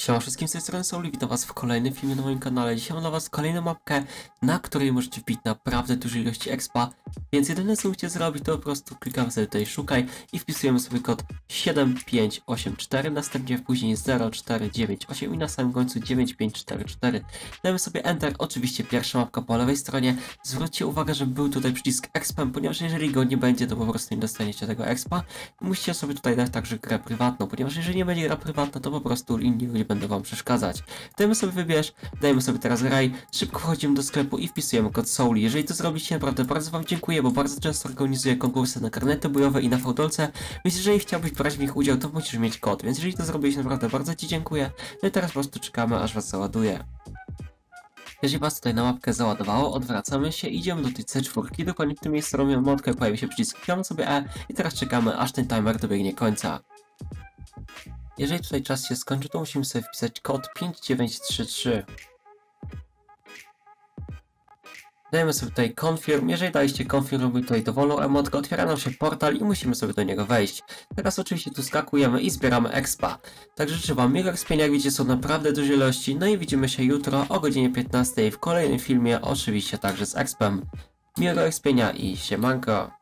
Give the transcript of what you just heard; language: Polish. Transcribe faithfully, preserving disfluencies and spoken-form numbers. Siema wszystkim, z tej strony Sovly, witam was w kolejnym filmie na moim kanale. Dzisiaj mam dla was kolejną mapkę, na której możecie wbić naprawdę dużej ilości expa. Więc jedyne co musicie zrobić, to po prostu klikamy sobie tutaj szukaj i wpisujemy sobie kod siedem pięć osiem cztery, następnie później zero cztery dziewięć osiem i na samym końcu dziewięć pięć cztery cztery. Dajemy sobie enter, oczywiście pierwsza mapka po lewej stronie. Zwróćcie uwagę, że był tutaj przycisk expa, ponieważ jeżeli go nie będzie, to po prostu nie dostaniecie tego expa. Musicie sobie tutaj dać także grę prywatną, ponieważ jeżeli nie będzie gra prywatna, to po prostu inni ludzie będą wam przeszkadzać. Dajmy sobie wybierz, dajemy sobie teraz raj, szybko wchodzimy do sklepu i wpisujemy kod Sovly. Jeżeli to zrobiliście, naprawdę bardzo wam dziękuję, bo bardzo często organizuję konkursy na karnety bojowe i na fałdolce, więc jeżeli chciałbyś brać w nich udział, to musisz mieć kod, więc jeżeli to zrobiliście, naprawdę bardzo ci dziękuję. No i teraz po prostu czekamy, aż was załaduje. Jeżeli was tutaj na mapkę załadowało, odwracamy się, idziemy do tej C cztery, dokładnie w tym miejscu robimy motkę, pojawi się przycisk, klikamy sobie E i teraz czekamy, aż ten timer dobiegnie końca. Jeżeli tutaj czas się skończy, to musimy sobie wpisać kod pięć dziewięć trzy trzy. Dajemy sobie tutaj confirm. Jeżeli daliście confirm, robimy tutaj dowolną emotkę, otwiera nam się portal i musimy sobie do niego wejść. Teraz oczywiście tu skakujemy i zbieramy expa. Także życzę wam miłego expienia, jak widzicie są naprawdę duże ilości. No i widzimy się jutro o godzinie piętnastej w kolejnym filmie, oczywiście także z expem. Miłego expienia i siemanko.